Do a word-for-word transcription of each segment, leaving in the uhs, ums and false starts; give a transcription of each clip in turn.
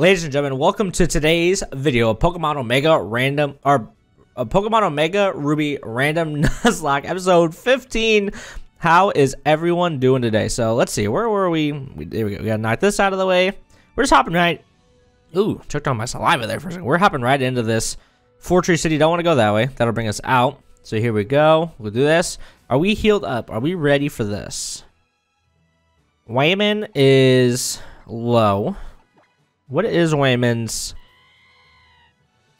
Ladies and gentlemen, welcome to today's video of Pokemon Omega Random or uh, Pokemon Omega Ruby Random Nuzlocke episode fifteen. How is everyone doing today? So let's see, where were we? we there we go. We gotta knock this out of the way. We're just hopping right. Ooh, choked on my saliva there for a second. We're hopping right into this Fortree City. Don't want to go that way. That'll bring us out. So here we go. We'll do this. Are we healed up? Are we ready for this? Wayman is low. What is Wayman's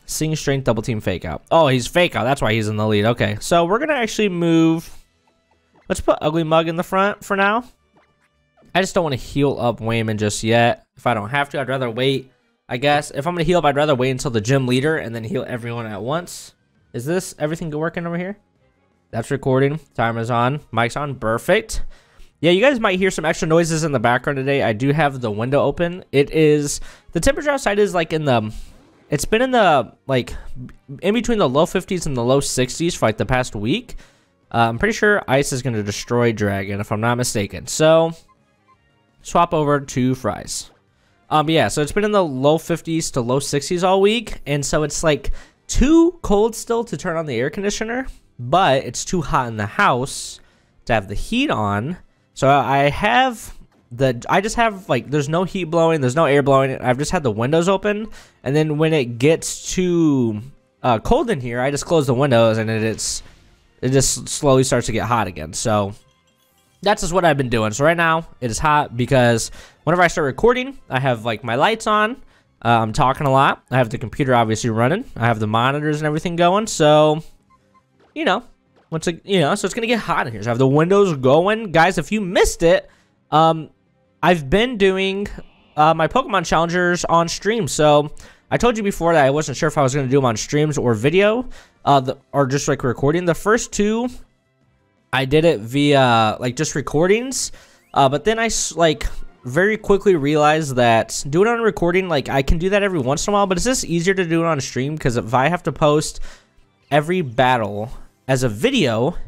Sing Strength Double Team Fake Out? Oh, he's Fake Out. That's why he's in the lead. Okay, so we're gonna actually move. Let's put Ugly Mug in the front for now. I just don't want to heal up Wayman just yet. If I don't have to, I'd rather wait. I guess if I'm gonna heal up, I'd rather wait until the gym leader and then heal everyone at once. Is this everything working over here? That's recording. Time is on. Mic's on. Perfect. Yeah, you guys might hear some extra noises in the background today. I do have the window open. It is, the temperature outside is like in the, it's been in the, like, in between the low fifties and the low sixties for like the past week. Uh, I'm pretty sure ice is going to destroy Dragon, if I'm not mistaken. So, swap over to Fries. Um, yeah, so it's been in the low fifties to low sixties all week. And so it's like too cold still to turn on the air conditioner, but it's too hot in the house to have the heat on. So I have the, I just have like, there's no heat blowing, there's no air blowing. I've just had the windows open, and then when it gets too uh, cold in here, I just close the windows, and it, it's, it just slowly starts to get hot again. So that's just what I've been doing. So right now it is hot because whenever I start recording, I have like my lights on, uh, I'm talking a lot. I have the computer obviously running. I have the monitors and everything going. So, you know. Once it, you know, so it's gonna get hot in here. So I have the windows going, guys. If you missed it, um, I've been doing uh, my Pokemon challengers on stream. So I told you before that I wasn't sure if I was gonna do them on streams or video, uh, the, or just like recording. The first two, I did it via like just recordings, uh, but then I like very quickly realized that doing it on recording, like I can do that every once in a while, but it's just easier to do it on stream because if I have to post every battle as a video,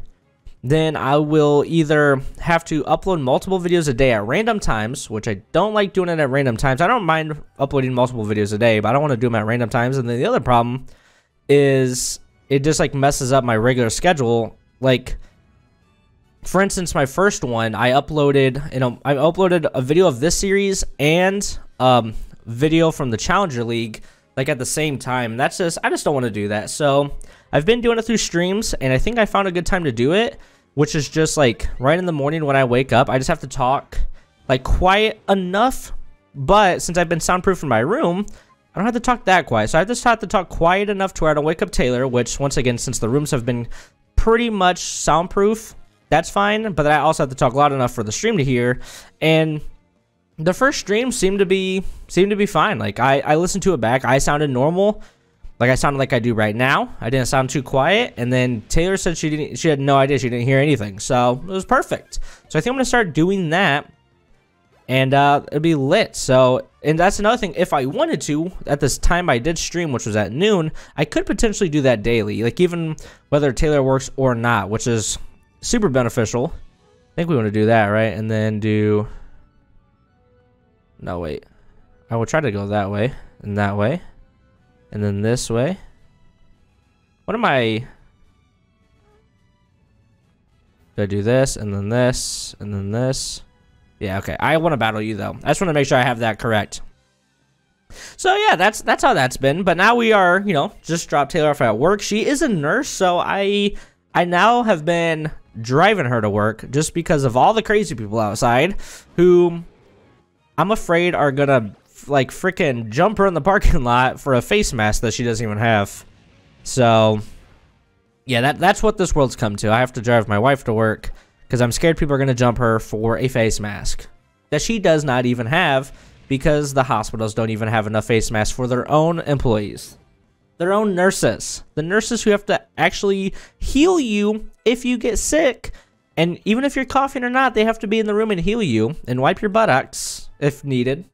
then I will either have to upload multiple videos a day at random times, which I don't like doing it at random times. I don't mind uploading multiple videos a day, but I don't want to do them at random times. And then the other problem is it just like messes up my regular schedule. Like, for instance, my first one, I uploaded, you know, I uploaded a video of this series and um, video from the Challenger League like at the same time. That's just, I just don't want to do that. So I've been doing it through streams, and I think I found a good time to do it, which is just like right in the morning when I wake up. I just have to talk like quiet enough, but since I've been soundproof in my room, I don't have to talk that quiet. So I just have to talk quiet enough to where I don't wake up Taylor, which once again, since the rooms have been pretty much soundproof, that's fine. But then I also have to talk loud enough for the stream to hear. And the first stream seemed to be seemed to be fine. Like I, I listened to it back. I sounded normal. Like I sounded like I do right now. I didn't sound too quiet. And then Taylor said she didn't. She had no idea. She didn't hear anything. So it was perfect. So I think I'm gonna start doing that, and uh, it'll be lit. So, and that's another thing. If I wanted to, at this time I did stream, which was at noon. I could potentially do that daily, like even whether Taylor works or not, which is super beneficial. I think we want to do that, right? And then do. No wait, I will try to go that way and that way. And then this way. What am I? Did I do this and then this and then this? Yeah, okay. I want to battle you though. I just want to make sure I have that correct. So yeah, that's that's how that's been. But now we are, you know, just dropped Taylor off at work. She is a nurse, so I I now have been driving her to work just because of all the crazy people outside who I'm afraid are gonna like freaking jump her in the parking lot for a face mask that she doesn't even have. So yeah, that that's what this world's come to. I have to drive my wife to work because I'm scared people are going to jump her for a face mask that she does not even have, because the hospitals don't even have enough face masks for their own employees, their own nurses, the nurses who have to actually heal you if you get sick. And even if you're coughing or not, they have to be in the room and heal you and wipe your buttocks if needed.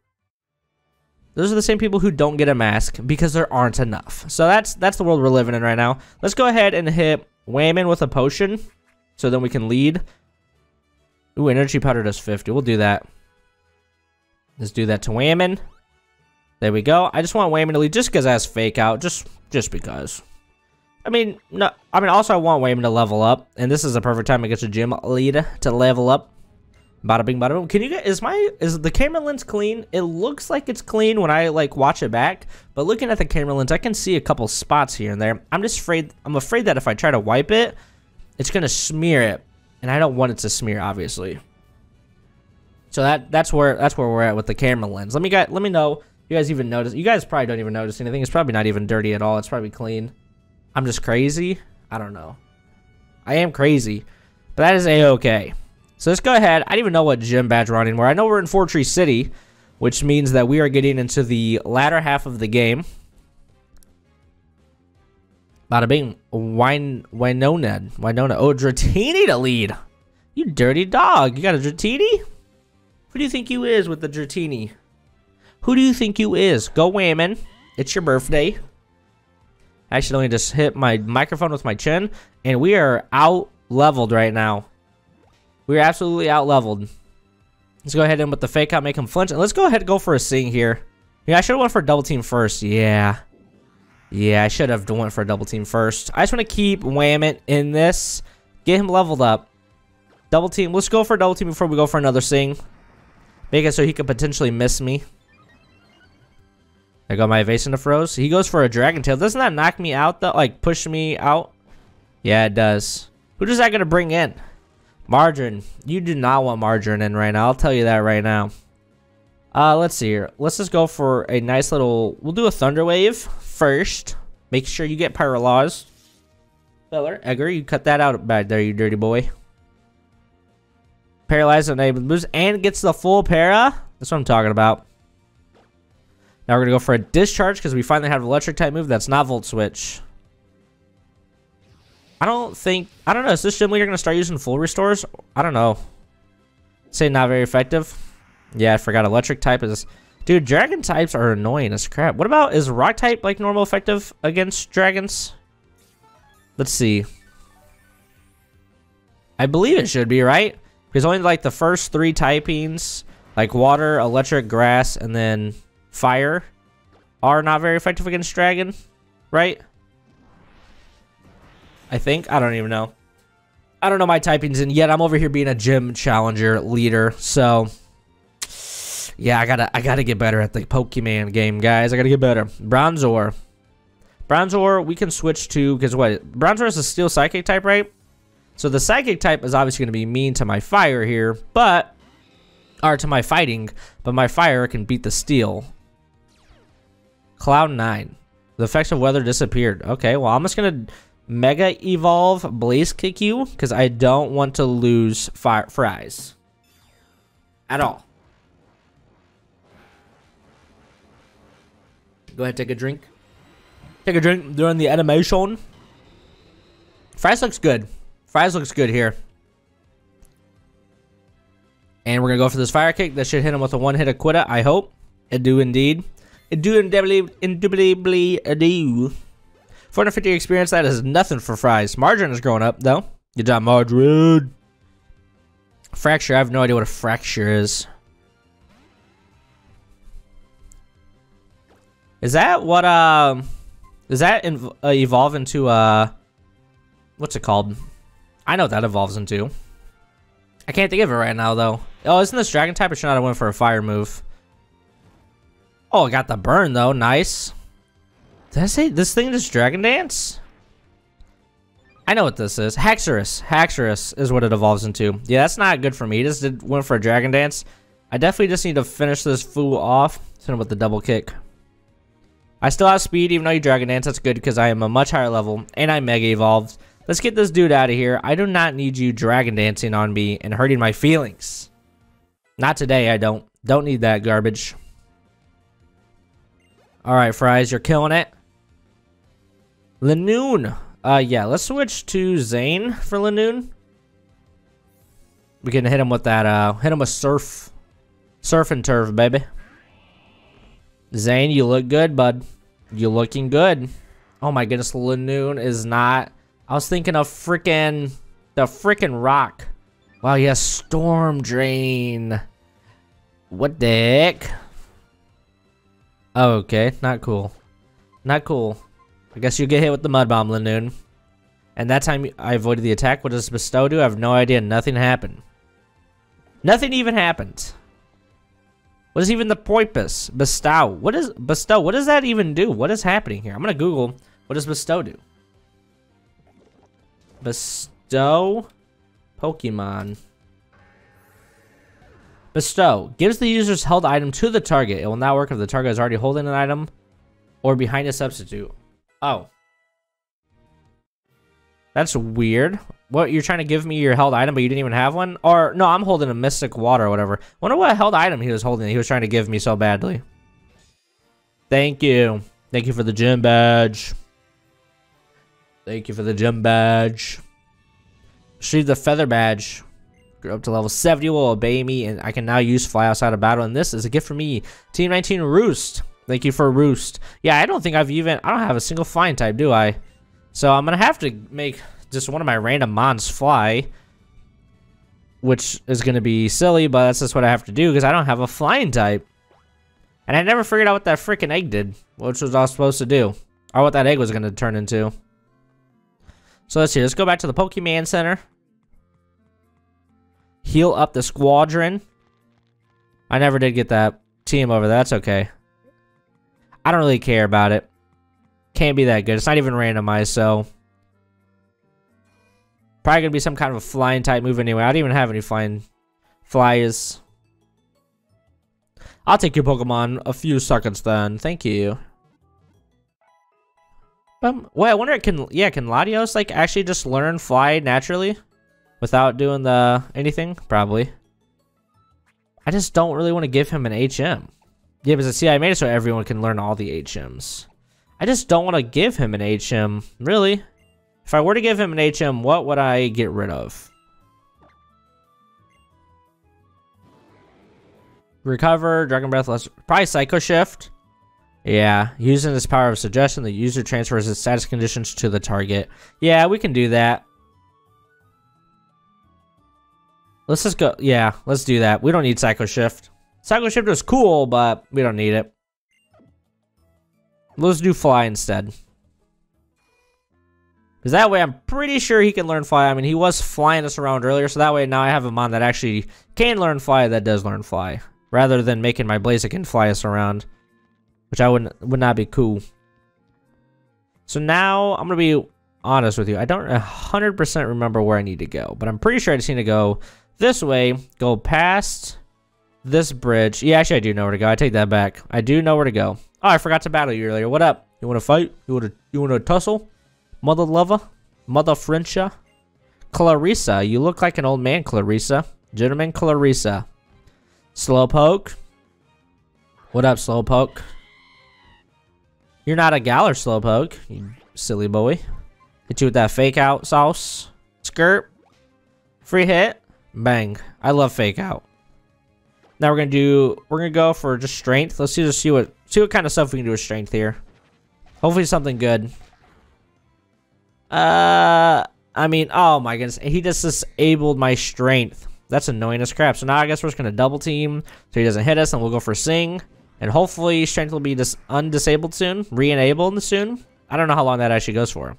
Those are the same people who don't get a mask because there aren't enough. So that's that's the world we're living in right now. Let's go ahead and hit Wayman with a potion so then we can lead. Ooh, energy powder does fifty. We'll do that. Let's do that to Wayman. There we go. I just want Wayman to lead just because I has Fake Out. Just just because. I mean, no. I mean, also I want Wayman to level up. And this is a perfect time against a gym leader to level up. Bada bing, bada boom. Can you get... Is my... Is the camera lens clean? It looks like it's clean when I, like, watch it back. But looking at the camera lens, I can see a couple spots here and there. I'm just afraid... I'm afraid that if I try to wipe it, it's going to smear it. And I don't want it to smear, obviously. So that that's where that's where we're at with the camera lens. Let me guys, let me know you guys even notice. You guys probably don't even notice anything. It's probably not even dirty at all. It's probably clean. I'm just crazy. I don't know. I am crazy. But that is a-okay. So let's go ahead. I don't even know what gym badge we're on anymore. I know we're in Fortree City, which means that we are getting into the latter half of the game. Bada bing. Win Winona. Winona. Oh, Dratini to lead. You dirty dog. You got a Dratini? Who do you think you is with the Dratini? Who do you think you is? Go Wayman. It's your birthday. I accidentally just hit my microphone with my chin. And we are out-leveled right now. We are absolutely out-leveled. Let's go ahead and with the fake out, make him flinch. And let's go ahead and go for a sing here. Yeah, I should have went for a double team first. Yeah. Yeah, I should have went for a double team first. I just want to keep Wayman in this. Get him leveled up. Double team. Let's go for a double team before we go for another sing. Make it so he could potentially miss me. I got my evasion to froze. He goes for a Dragon Tail. Doesn't that knock me out though? Like push me out? Yeah, it does. Who is that gonna bring in? Margarine. You do not want Margarine in right now. I'll tell you that right now. Uh, let's see here. Let's just go for a nice little. We'll do a Thunder Wave first. Make sure you get paralyzed. Feller, Edgar, you cut that out back there, you dirty boy. Paralyzed and able to boost and gets the full para. That's what I'm talking about. Now we're gonna go for a discharge because we finally have an electric type move that's not Volt Switch. I don't think I don't know. Is this gym leader gonna start using full restores? I don't know. Say not very effective. Yeah, I forgot electric type is. Dude, dragon types are annoying as crap. What about is rock type like normal effective against dragons? Let's see. I believe it should be, right? Because only like the first three typings, like water, electric, grass, and then fire, are not very effective against dragon, right? I think. I don't even know. I don't know my typings, and yet I'm over here being a gym challenger leader. So, yeah, I gotta, I gotta get better at the Pokemon game, guys. I gotta get better. Bronzor, Bronzor, we can switch to because what? Bronzor is a Steel Psychic type, right? So the psychic type is obviously going to be mean to my fire here, but, or to my fighting, but my fire can beat the steel. Cloud nine. The effects of weather disappeared. Okay, well, I'm just going to mega evolve Blaze Kick you because I don't want to lose fire Fries at all. Go ahead, take a drink. Take a drink during the animation. Fries looks good. Fries looks good here. And we're going to go for this fire kick. That should hit him with a one hit a quitta, I hope. It do indeed. It do indubitably do. four hundred fifty experience, that is nothing for Fries. Margarine is growing up, though. Good job, Margarine. Fracture, I have no idea what a fracture is. Is that what, um... Uh, does that inv uh, evolve into, uh... what's it called? I know what that evolves into. I can't think of it right now, though. Oh, isn't this dragon type? I should not have went for a fire move. Oh, I got the burn, though. Nice. Did I say this thing is Dragon Dance? I know what this is. Haxorus. Haxorus is what it evolves into. Yeah, that's not good for me. Just did, went for a Dragon Dance. I definitely just need to finish this fool off. Send him with the double kick. I still have speed, even though you Dragon Dance. That's good, because I am a much higher level, and I Mega Evolved. Let's get this dude out of here. I do not need you dragon dancing on me and hurting my feelings. Not today, I don't. Don't need that garbage. Alright, Fries, you're killing it. Linoone. Uh, yeah, let's switch to Zane for Linoone. We can hit him with that, uh, hit him with Surf. Surf and Turf, baby. Zane, you look good, bud. You're looking good. Oh my goodness, Linoone is not... I was thinking of frickin' the frickin' rock. Wow, he has Storm Drain. What the heck? Oh, okay, not cool. Not cool. I guess you get hit with the Mud Bomb, Linoone. And that time I avoided the attack. What does Bestow do? I have no idea. Nothing happened. Nothing even happened. What is even the purpose? Bestow. What is Bestow? What does that even do? What is happening here? I'm gonna Google. What does Bestow do? Bestow Pokemon. Bestow. Gives the user's held item to the target. It will not work if the target is already holding an item or behind a substitute. Oh. That's weird. What, you're trying to give me your held item, but you didn't even have one? Or, no, I'm holding a Mystic Water or whatever. Wonder what held item he was holding that he was trying to give me so badly. Thank you. Thank you for the gym badge. Thank you for the gym badge. Receive the feather badge. Grew up to level seventy, you will obey me, and I can now use fly outside of battle. And this is a gift for me. Team nineteen Roost. Thank you for Roost. Yeah, I don't think I've even... I don't have a single flying type, do I? So I'm going to have to make just one of my random mons fly. Which is going to be silly, but that's just what I have to do because I don't have a flying type. And I never figured out what that freaking egg did. Which was I was supposed to do. Or what that egg was going to turn into. So let's see. Let's go back to the Pokemon Center. Heal up the squadron. I never did get that team over there. That's okay. I don't really care about it. Can't be that good. It's not even randomized, so... Probably gonna be some kind of a flying type move anyway. I don't even have any flying... flyers. I'll take your Pokemon a few seconds then. Thank you. Um, wait, I wonder if can... Yeah, can Latios, like, actually just learn fly naturally? Without doing the... anything? Probably. I just don't really want to give him an H M. Yeah, because see, I made it so everyone can learn all the H Ms. I just don't want to give him an H M, really. If I were to give him an H M, what would I get rid of? Recover, Dragon Breath, less, probably Psycho Shift. Yeah, using this power of suggestion, the user transfers its status conditions to the target. Yeah, we can do that. Let's just go, yeah, let's do that. We don't need Psycho Shift. Psycho Shift was cool, but we don't need it. Let's do fly instead. Because that way I'm pretty sure he can learn fly. I mean, he was flying us around earlier, so that way now I have a mon that actually can learn fly that does learn fly. Rather than making my Blaziken fly us around. Which I wouldn't would not be cool. So now I'm gonna be honest with you. I don't one hundred percent remember where I need to go, but I'm pretty sure I just need to go this way, go past this bridge. Yeah, actually I do know where to go. I take that back. I do know where to go. Oh, I forgot to battle you earlier. What up? You want to fight? You want to you want to tussle? Mother lover? Mother Frencha? Clarissa. You look like an old man, Clarissa. Gentleman Clarissa. Slowpoke. What up, Slowpoke? You're not a galler, Slowpoke. You silly boy. Hit you with that fake out sauce. Skirt. Free hit. Bang. I love fake out. Now we're gonna do. We're gonna go for just strength. Let's see. Just see what. See what kind of stuff we can do with strength here. Hopefully something good. Uh, I mean, oh my goodness, he just disabled my strength. That's annoying as crap. So now I guess we're just gonna double team so he doesn't hit us, and we'll go for sing. And hopefully strength will be dis undisabled soon, re-enabled soon. I don't know how long that actually goes for.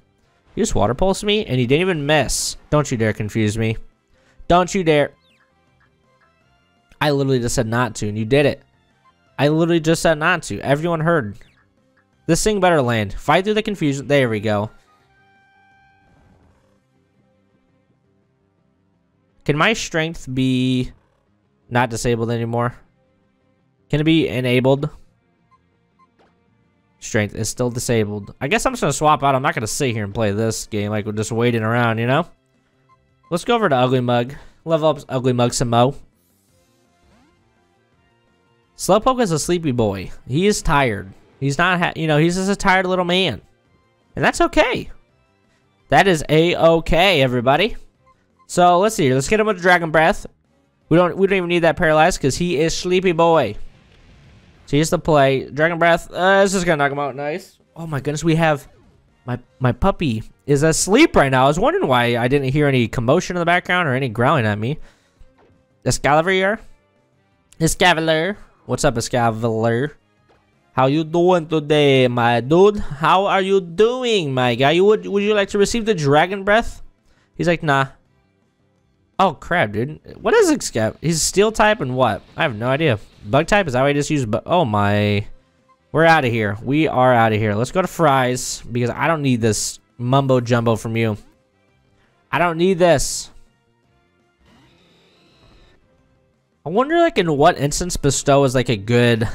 He just water pulsed me, and he didn't even miss. Don't you dare confuse me. Don't you dare. I literally just said not to, and you did it. I literally just said not to. Everyone heard. This thing better land. Fight through the confusion. There we go. Can my strength be not disabled anymore? Can it be enabled? Strength is still disabled. I guess I'm just going to swap out. I'm not going to sit here and play this game like we're just waiting around, you know? Let's go over to Ugly Mug. Level up Ugly Mug some more. Slowpoke is a sleepy boy. He is tired. He's not, ha you know, he's just a tired little man. And that's okay. That is a-okay, everybody. So, let's see. Let's get him with the Dragon Breath. We don't we don't even need that paralyzed because he is sleepy boy. So, here's the play. Dragon Breath. Uh, this is going to knock him out. Nice. Oh, my goodness. We have... My, my puppy is asleep right now. I was wondering why I didn't hear any commotion in the background or any growling at me. Escavalier. Escavalier. What's up, Escavalier? How you doing today, my dude? How are you doing, my guy? You would would you like to receive the Dragon Breath? He's like, nah. Oh crap, dude! What is Excab? He's Steel type and what? I have no idea. Bug type is that why I just use? But oh my, we're out of here. We are out of here. Let's go to Fries because I don't need this mumbo jumbo from you. I don't need this. I wonder, like, in what instance Bestow is like a good.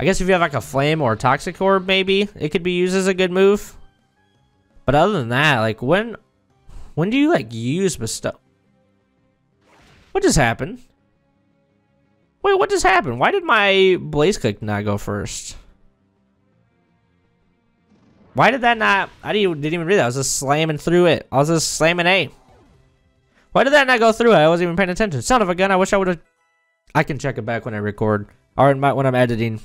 I guess if you have like a flame or a toxic orb, maybe it could be used as a good move. But other than that, like when, when do you like use Bestow? What just happened? Wait, what just happened? Why did my Blaze click not go first? Why did that not? I didn't didn't even read that. I was just slamming through it. I was just slamming A. Why did that not go through it? I wasn't even paying attention. Son of a gun! I wish I would have. I can check it back when I record or when I'm editing.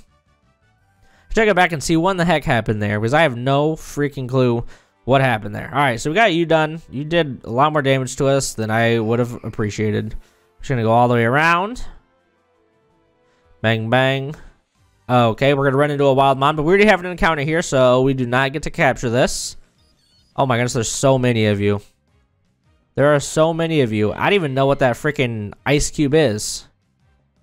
Check it back and see what the heck happened there, because I have no freaking clue what happened there. All right, so we got you done. You did a lot more damage to us than I would have appreciated. I'm just gonna go all the way around. Bang, bang. Okay, we're gonna run into a wild mon, but we already have an encounter here, so we do not get to capture this. Oh my goodness, there's so many of you. There are so many of you. I don't even know what that freaking ice cube is.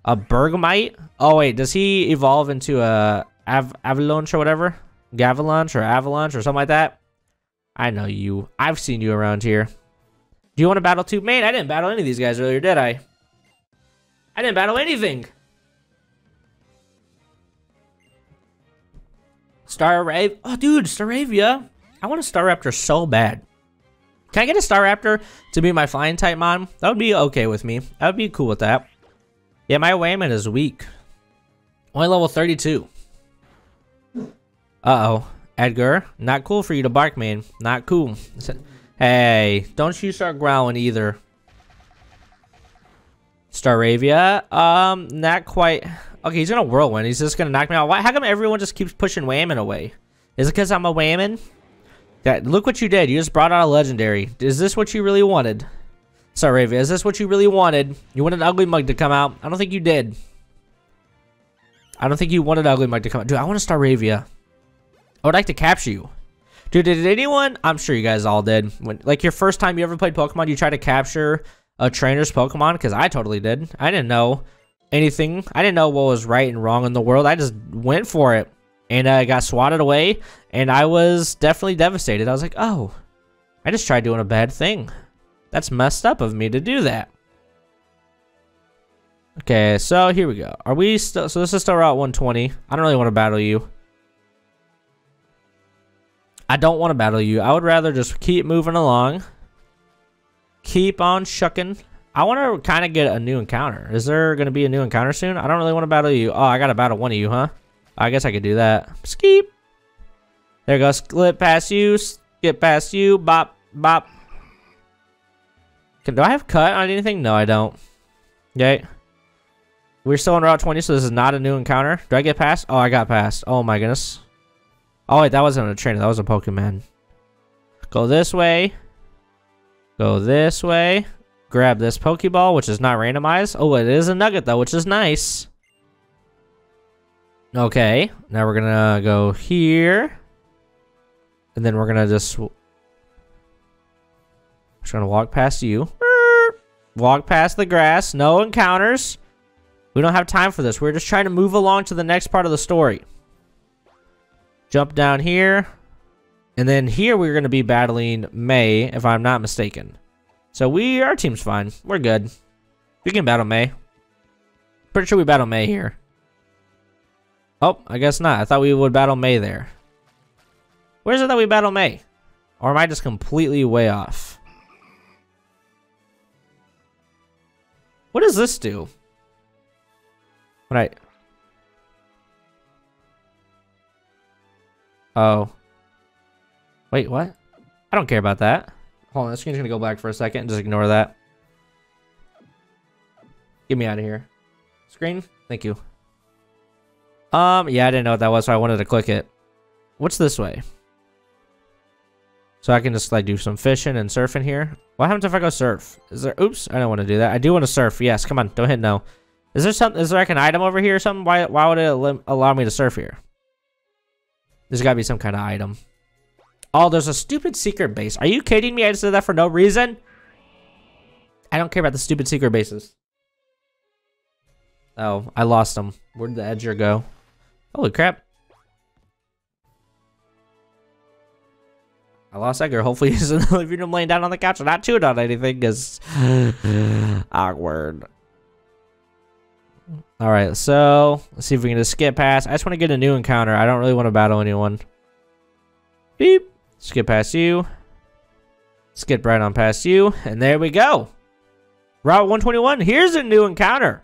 A Bergmite? Oh wait, does he evolve into a Av Avalanche or whatever? Gavalanche or Avalanche or something like that? I know you. I've seen you around here. Do you want to battle too? Man, I didn't battle any of these guys earlier, did I? I didn't battle anything. Staraptor. Oh, dude, Staravia. I want a Staraptor so bad. Can I get a Staraptor to be my flying type mon? That would be okay with me. That would be cool with that. Yeah, my Wayman is weak. Only level thirty-two. Uh-oh. Edgar, not cool for you to bark, man. Not cool. Hey, don't you start growling either. Staravia? Um, not quite. Okay, he's gonna whirlwind. He's just gonna knock me out. Why? How come everyone just keeps pushing Wayman away? Is it because I'm a Wayman? That, look what you did. You just brought out a legendary. Is this what you really wanted? Staravia, is this what you really wanted? You wanted an Ugly Mug to come out? I don't think you did. I don't think you wanted Ugly Mug to come out. Dude, I want a Staravia. I would like to capture you. Dude, did anyone? I'm sure you guys all did. When, like your first time you ever played Pokemon, you tried to capture a trainer's Pokemon? Because I totally did. I didn't know anything. I didn't know what was right and wrong in the world. I just went for it. And I uh, got swatted away. And I was definitely devastated. I was like, oh, I just tried doing a bad thing. That's messed up of me to do that. Okay, so here we go. Are we still? So this is still Route one twenty. I don't really want to battle you. I don't want to battle you. I would rather just keep moving along. Keep on shucking. I want to kind of get a new encounter. Is there going to be a new encounter soon? I don't really want to battle you. Oh, I got to battle one of you, huh? I guess I could do that. Skeep. There goes. Slip past you. Skip past you. Bop. Bop. Do I have cut on anything? No, I don't. Okay. We're still on Route twenty, so this is not a new encounter. Do I get past? Oh, I got past. Oh, my goodness. Oh, wait. That wasn't a trainer. That was a Pokemon. Go this way. Go this way. Grab this Pokeball, which is not randomized. Oh, it is a nugget, though, which is nice. Okay. Now we're going to go here. And then we're going to just... I'm just gonna walk past you. Walk past the grass. No encounters. We don't have time for this. We're just trying to move along to the next part of the story. Jump down here. And then here we're gonna be battling May, if I'm not mistaken. So we, our team's fine. We're good. We can battle May. Pretty sure we battle May here. Oh, I guess not. I thought we would battle May there. Where is it that we battle May? Or am I just completely way off? What does this do? When I... Oh. Wait, what? I don't care about that. Hold on, the screen's gonna go black for a second. Just ignore that. Get me out of here. Screen? Thank you. Um, yeah, I didn't know what that was, so I wanted to click it. What's this way? So I can just like do some fishing and surfing here. What happens if I go surf? Is there? Oops, I don't want to do that. I do want to surf. Yes, come on, don't hit no. Is there something? Is there like an item over here or something? Why? Why would it allow me to surf here? There's gotta be some kind of item. Oh, there's a stupid secret base. Are you kidding me? I just did that for no reason. I don't care about the stupid secret bases. Oh, I lost them. Where did the Edgar go? Holy crap. I lost Edgar. Hopefully he's in the living room laying down on the couch and not chewing on anything, because awkward. Alright, so let's see if we can just skip past. I just want to get a new encounter. I don't really want to battle anyone. Beep. Skip past you. Skip right on past you. And there we go. Route one twenty-one. Here's a new encounter.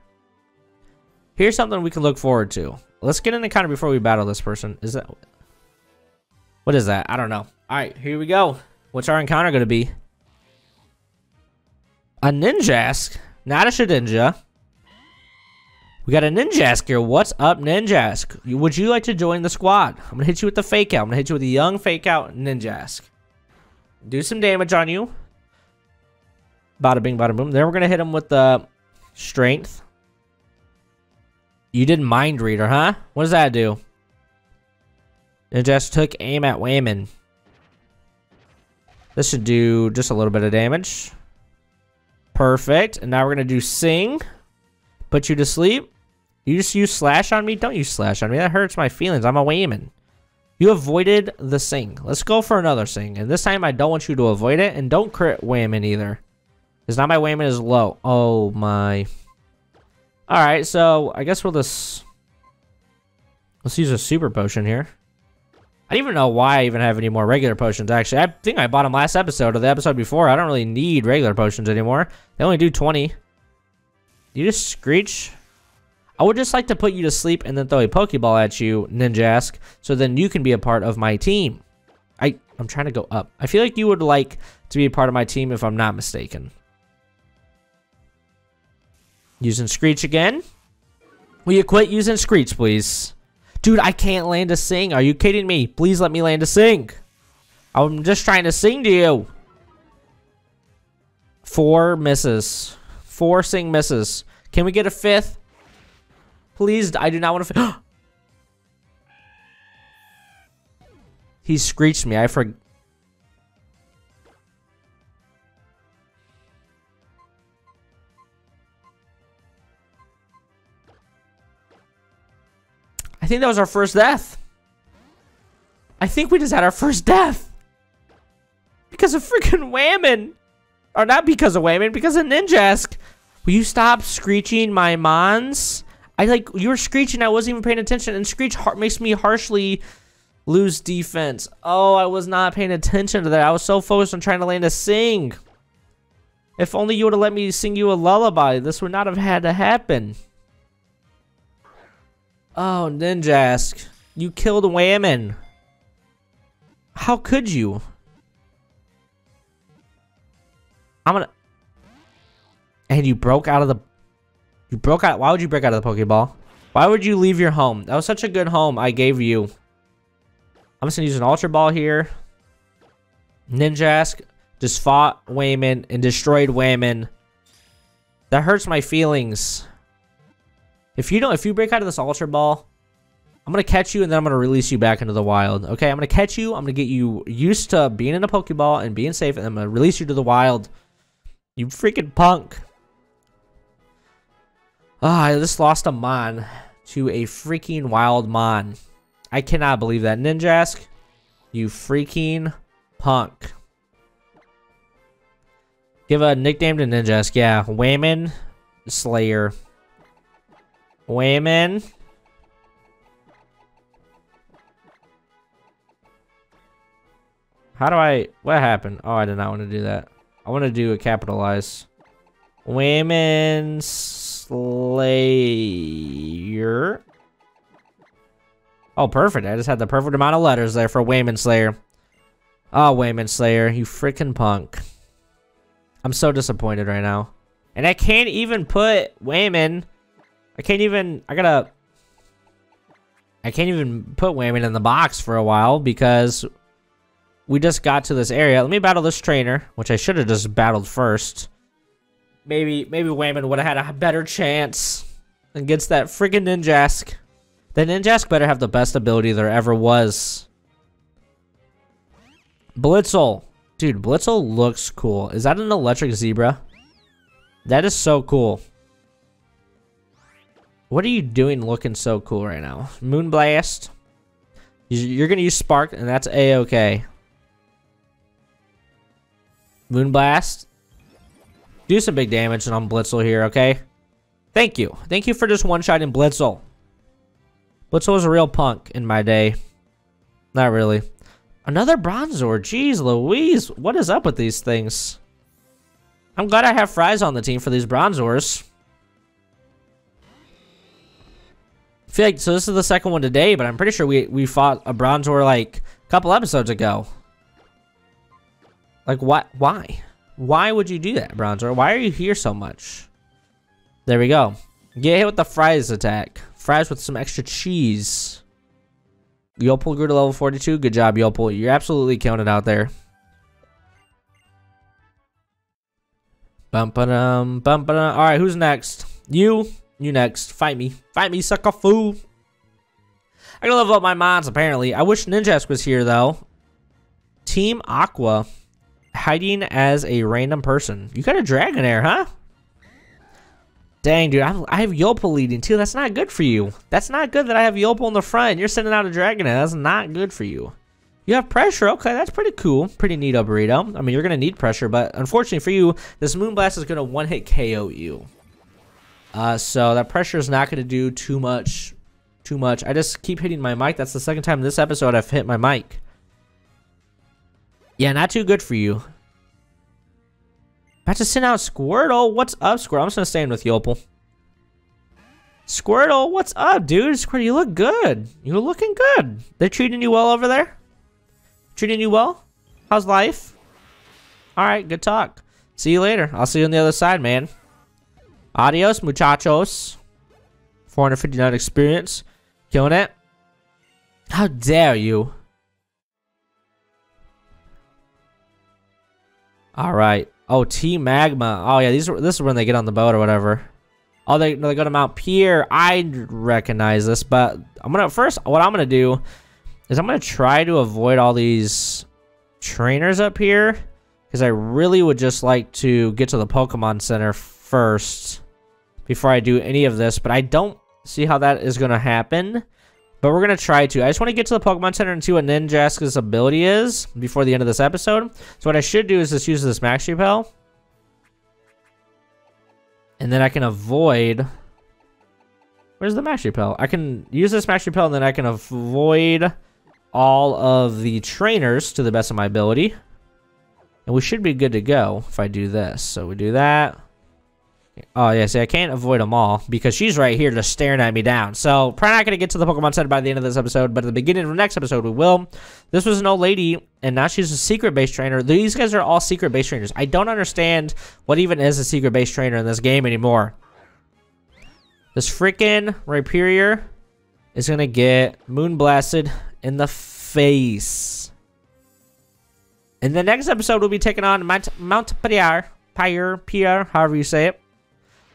Here's something we can look forward to. Let's get an encounter before we battle this person. Is that... what is that? I don't know. Alright, here we go. What's our encounter going to be? A Ninjask. Not a Shedinja. We got a Ninjask here. What's up, Ninjask? Would you like to join the squad? I'm going to hit you with the fake out. I'm going to hit you with a young fake out Ninjask. Do some damage on you. Bada bing, bada boom. Then we're going to hit him with the strength. You did mind reader, huh? What does that do? Ninjask took aim at Wayman. This should do just a little bit of damage. Perfect. And now we're going to do sing. Put you to sleep. You just use slash on me? Don't use slash on me. That hurts my feelings. I'm a Wayman. You avoided the sing. Let's go for another sing. And this time I don't want you to avoid it. And don't crit Wayman either. Because now my Wayman is low. Oh my. Alright, so I guess we'll just... let's use a super potion here. I don't even know why I even have any more regular potions, actually. I think I bought them last episode or the episode before. I don't really need regular potions anymore. They only do twenty. You just screech. I would just like to put you to sleep and then throw a Pokeball at you, Ninjask, so then you can be a part of my team. I, I'm trying to go up. I feel like you would like to be a part of my team if I'm not mistaken. Using Screech again. Will you quit using Screech, please? Dude, I can't land a sing. Are you kidding me? Please let me land a sing. I'm just trying to sing to you. Four misses. Four sing misses. Can we get a fifth? Please, I do not want to... He screeched me. I forgot. I think that was our first death. I think we just had our first death. Because of freaking Wayman. Or not because of Wayman, because of Ninjask. Will you stop screeching my mons? I like, you were screeching, I wasn't even paying attention. And screech har makes me harshly lose defense. Oh, I was not paying attention to that. I was so focused on trying to land a sing. If only you would have let me sing you a lullaby, this would not have had to happen. Oh, Ninjask. You killed Wayman. How could you? I'm gonna... and you broke out of the... you broke out... why would you break out of the Pokeball? Why would you leave your home? That was such a good home I gave you. I'm just gonna use an Ultra Ball here. Ninjask just fought Wayman and destroyed Wayman. That hurts my feelings. If you don't, if you break out of this Ultra Ball, I'm going to catch you and then I'm going to release you back into the wild. Okay, I'm going to catch you. I'm going to get you used to being in a Pokeball and being safe. And I'm going to release you to the wild. You freaking punk. Ah, oh, I just lost a Mon to a freaking wild Mon. I cannot believe that. Ninjask, you freaking punk. Give a nickname to Ninjask. Yeah, Wayman Slayer. Wayman. How do I... what happened? Oh, I did not want to do that. I want to do a capitalize. Wayman Slayer. Oh, perfect. I just had the perfect amount of letters there for Wayman Slayer. Oh, Wayman Slayer, you freaking punk. I'm so disappointed right now. And I can't even put Wayman... I can't even, I gotta, I can't even put Wayman in the box for a while because we just got to this area. Let me battle this trainer, which I should have just battled first. Maybe, maybe Wayman would have had a better chance against that freaking Ninjask. The Ninjask better have the best ability there ever was. Blitzle. Dude, Blitzle looks cool. Is that an electric zebra? That is so cool. What are you doing looking so cool right now? Moonblast. You're going to use Spark, and that's A-okay. Moonblast. Do some big damage on Blitzle here, okay? Thank you. Thank you for just one-shotting Blitzle. Blitzle was a real punk in my day. Not really. Another Bronzor. Jeez Louise. What is up with these things? I'm glad I have Fries on the team for these Bronzors. I feel like, so this is the second one today, but I'm pretty sure we, we fought a Bronzor like a couple episodes ago. Like, what? Why? Why would you do that, Bronzor? Why are you here so much? There we go. Get hit with the Fries attack. Fries with some extra cheese. Yupel grew to level forty-two. Good job, Yupel. You're absolutely killing it out there. Bum ba dum, bum ba dum. All right, who's next? You. You next. Fight me. Fight me, sucker fool. I gotta level up my mons, apparently. I wish Ninjask was here, though. Team Aqua. Hiding as a random person. You got a Dragonair, huh? Dang, dude. I'm, I have Yupel leading, too. That's not good for you. That's not good that I have Yupel in the front. You're sending out a Dragonair. That's not good for you. You have pressure. Okay, that's pretty cool. Pretty neat, burrito. I mean, you're going to need pressure, but unfortunately for you, this Moonblast is going to one-hit K O you. Uh, so that pressure is not going to do too much. Too much. I just keep hitting my mic. That's the second time this episode I've hit my mic. Yeah, not too good for you. About to send out Squirtle. What's up, Squirtle? I'm just going to stay in with Yupel. Squirtle, what's up, dude? Squirtle, you look good. You're looking good. They're treating you well over there? Treating you well? How's life? Alright, good talk. See you later. I'll see you on the other side, man. Adios, muchachos. four hundred fifty-nine experience. Killing it. How dare you? All right. Oh, Team Magma. Oh, yeah. These. This is when they get on the boat or whatever. Oh, they, they go to Mount Pier. I recognize this, but I'm gonna first. What I'm gonna do is I'm gonna try to avoid all these trainers up here because I really would just like to get to the Pokemon Center first before I do any of this. But I don't see how that is gonna happen. But we're going to try to. I just want to get to the Pokemon Center and see what Ninjaska's ability is before the end of this episode. So what I should do is just use this Max Repel. And then I can avoid... Where's the Max Repel? I can use this Max Repel and then I can avoid all of the trainers to the best of my ability. And we should be good to go if I do this. So we do that. Oh, yeah, see, I can't avoid them all because she's right here just staring at me down. So, probably not going to get to the Pokemon Center by the end of this episode, but at the beginning of the next episode, we will. This was an old lady, and now she's a secret-based trainer. These guys are all secret-based trainers. I don't understand what even is a secret-based trainer in this game anymore. This freaking Rhyperior is going to get Moonblasted in the face. In the next episode, we'll be taking on Mount, Mount Pierre, Pierre, Pierre, however you say it.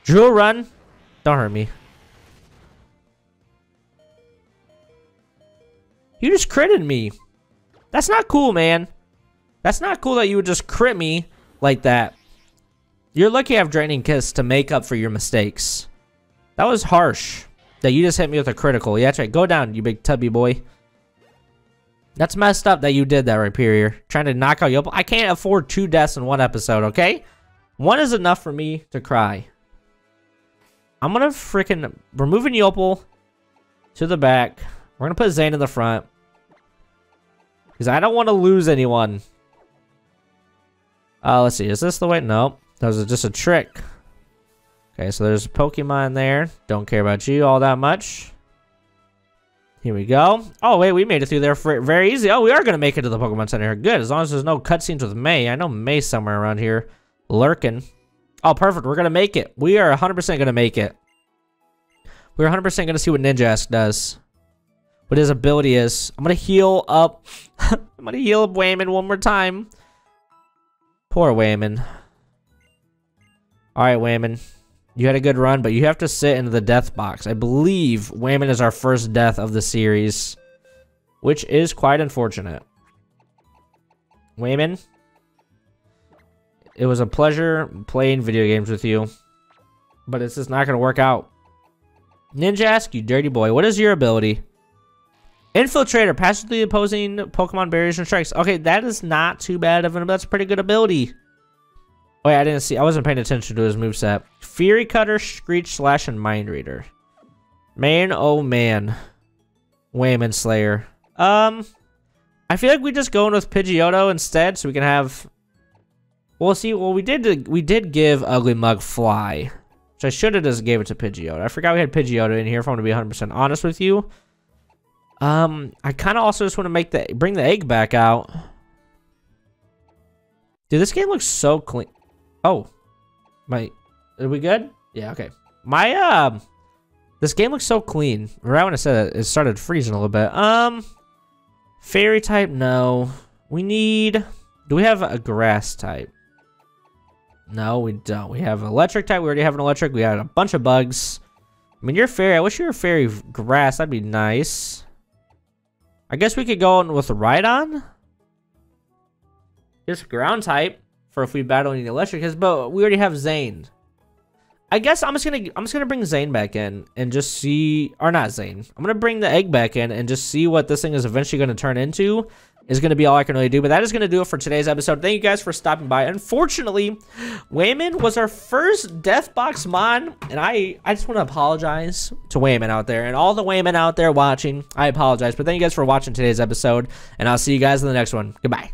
Drill run. Don't hurt me. You just critted me. That's not cool, man. That's not cool that you would just crit me like that. You're lucky I have Draining Kiss to make up for your mistakes. That was harsh. That you just hit me with a critical. Yeah, that's right. Go down, you big tubby boy. That's messed up that you did that, Rhyperior. Trying to knock out Yupel. I can't afford two deaths in one episode, okay? One is enough for me to cry. I'm gonna freaking. We're moving Yupel to the back. We're gonna put Zane in the front. Because I don't want to lose anyone. Uh, let's see. Is this the way? Nope. That was just a trick. Okay, so there's a Pokemon there. Don't care about you all that much. Here we go. Oh, wait. We made it through there for very easy. Oh, we are gonna make it to the Pokemon Center. Good. As long as there's no cutscenes with May. I know May's somewhere around here lurking. Oh, perfect. We're going to make it. We are one hundred percent going to make it. We're one hundred percent going to see what Ninjask does. What his ability is. I'm going to heal up. I'm going to heal up Wayman one more time. Poor Wayman. All right, Wayman. You had a good run, but you have to sit into the death box. I believe Wayman is our first death of the series, which is quite unfortunate. Wayman, it was a pleasure playing video games with you, but it's just not going to work out. Ninjask, you dirty boy, what is your ability? Infiltrator, passively opposing Pokemon barriers and strikes. Okay, that is not too bad of an ability. That's a pretty good ability. Oh yeah, I didn't see. I wasn't paying attention to his moveset. Fury Cutter, Screech Slash, and Mind Reader. Man, oh man. Wayman Slayer. Um, I feel like we just go in with Pidgeotto instead, so we can have. Well, see, well we did we did give Ugly Mug Fly, which I should have just gave it to Pidgeotto. I forgot we had Pidgeotto in here. If I'm gonna be one hundred percent honest with you. Um, I kind of also just want to make the bring the egg back out. Dude, this game looks so clean. Oh, my, are we good? Yeah, okay. My um, uh, this game looks so clean. Right when I said it, it started freezing a little bit. Um, fairy type, no. We need. Do we have a grass type? No, we don't. We have electric type. We already have an electric. We had a bunch of bugs. I mean, you're fairy. I wish you were fairy grass. That'd be nice. I guess we could go in with a Rhydon. Just ground type for if we battle any electric hits, but we already have Zane. I guess I'm just gonna I'm just gonna bring Zane back in and just see, or not Zane. I'm gonna bring the egg back in and just see what this thing is eventually gonna turn into. Is gonna be all I can really do, but that is gonna do it for today's episode. Thank you guys for stopping by. Unfortunately, Wayman was our first Death Box Mon, and I I just want to apologize to Wayman out there and all the Waymen out there watching. I apologize, but thank you guys for watching today's episode, and I'll see you guys in the next one. Goodbye.